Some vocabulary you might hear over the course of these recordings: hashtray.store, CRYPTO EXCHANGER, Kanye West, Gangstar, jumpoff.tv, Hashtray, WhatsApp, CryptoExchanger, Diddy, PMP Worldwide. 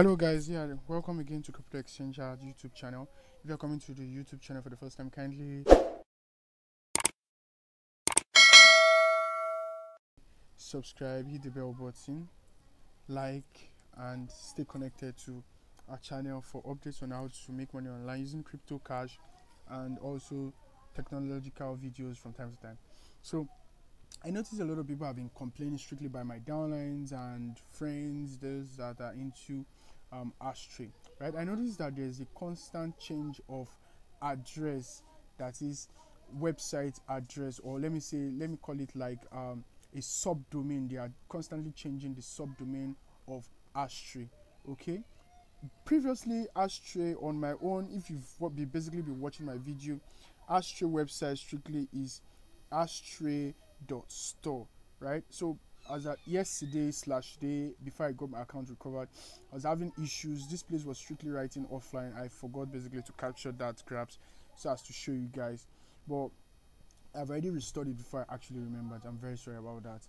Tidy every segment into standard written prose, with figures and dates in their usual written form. Hello guys, yeah, welcome again to CRYPTO EXCHANGER YouTube channel. If you're coming to the YouTube channel for the first time, kindly subscribe, hit the bell button, like, and stay connected to our channel for updates on how to make money online using crypto, cash, and also technological videos from time to time. So I noticed a lot of people have been complaining strictly by my downlines and friends, those that are into Hashtray, right? I noticed that there's a constant change of address, that is website address, or let me call it like a subdomain. They are constantly changing the subdomain of Hashtray. Okay, previously Hashtray on my own, if you've basically been watching my video, Hashtray website strictly is hashtray.store, right? So as at yesterday / day before I got my account recovered, I was having issues. This place was strictly writing offline. I forgot basically to capture that scraps so as to show you guys, but I've already restored it before I actually remembered. I'm very sorry about that.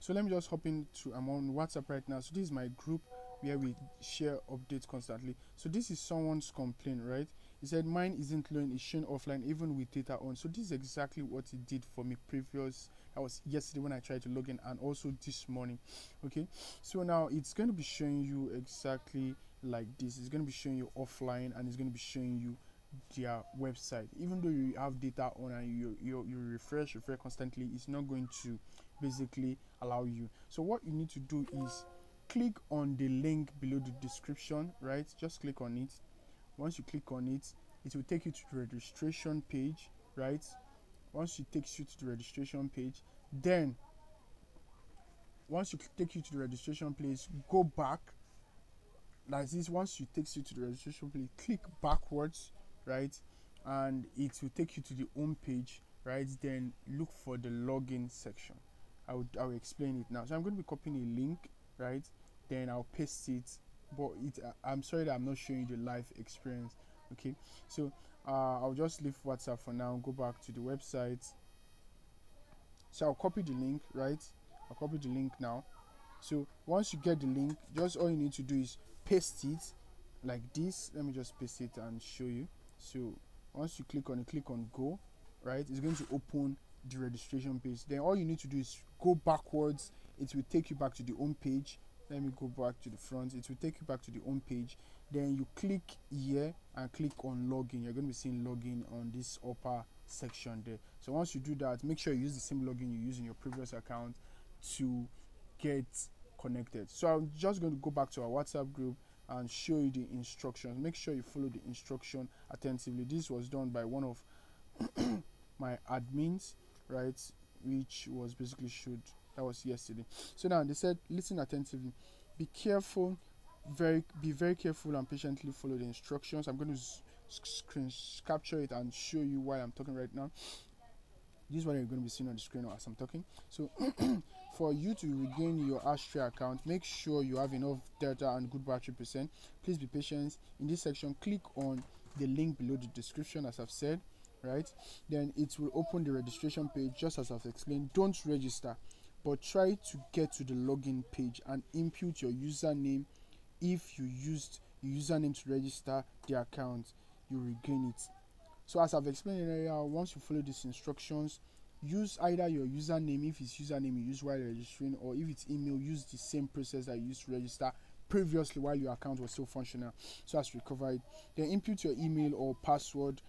So let me just hop into, I'm on WhatsApp right now. So this is my group where we share updates constantly. So this is someone's complaint, right? He said mine isn't loading, it's showing offline even with data on. So this is exactly what it did for me previous. That was yesterday when I tried to log in, and also this morning. Okay, so now it's going to be showing you exactly like this. It's going to be showing you offline, and it's going to be showing you their website. Even though you have data on and you refresh constantly, it's not going to basically allow you. So what you need to do is click on the link below the description, right? Just click on it. Once you click on it, it will take you to the registration page, right? Once it takes you to the registration page, then once you take you to the registration page, go back like this. Once it takes you to the registration page, click backwards, right? And it will take you to the home page, right? Then look for the login section. I will explain it now. So I'm going to be copying a link, right? Then I'll paste it, but I'm sorry that I'm not showing you the live experience. Okay, so I'll just leave WhatsApp for now, go back to the website. So I'll copy the link, right? I'll copy the link now. So once you get the link, just all you need to do is paste it like this. Let me just paste it and show you. So once you click on it, click on go, right? It's going to open the registration page. Then all you need to do is go backwards. It will take you back to the home page. Let me go back to the front. It will take you back to the home page. Then you click here and click on login. You're going to be seeing login on this upper section there. So once you do that, make sure you use the same login you used in your previous account to get connected. So I'm just going to go back to our WhatsApp group and show you the instructions. Make sure you follow the instruction attentively. This was done by one of my admins, right, which was basically showed. That was yesterday. So now they said, listen attentively, be careful, be very careful and patiently follow the instructions. I'm going to screen capture it and show you while I'm talking right now. This is what you're going to be seeing on the screen as I'm talking. So for you to regain your Hashtray account, make sure you have enough data and good battery percent. Please be patient. In this section, click on the link below the description, as I've said, right? Then it will open the registration page, just as I've explained. Don't register, but try to get to the login page and input your username. If you used your username to register the account, you regain it. So as I've explained earlier, once you follow these instructions, use either your username, if it's username you use while registering, or if it's email, use the same process that you used to register previously while your account was still functional, so as to recover it. Then input your email or password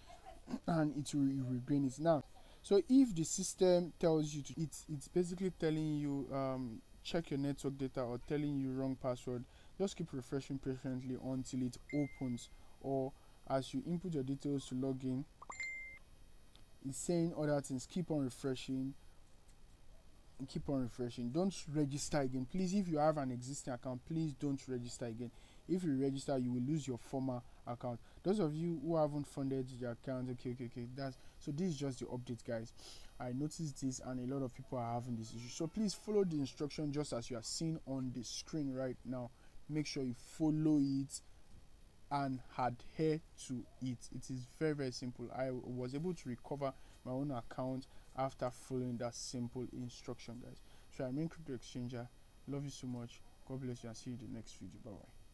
and it will regain it. Now, so if the system tells you to, it's basically telling you check your network data or telling you wrong password, just keep refreshing patiently until it opens, or as you input your details to log in, it's saying other things. Keep on refreshing and keep on refreshing. Don't register again, please. If you have an existing account, please don't register again. If you register, you will lose your former account. Those of you who haven't funded your account, okay, that's, so this is just the update, guys. I noticed this and a lot of people are having this issue, so please follow the instruction just as you are seeing on the screen right now. Make sure you follow it and adhere to it. It is very, very simple. I was able to recover my own account after following that simple instruction, guys. So I remain CryptoExchanger. Love you so much. God bless you, and see you in the next video. Bye bye.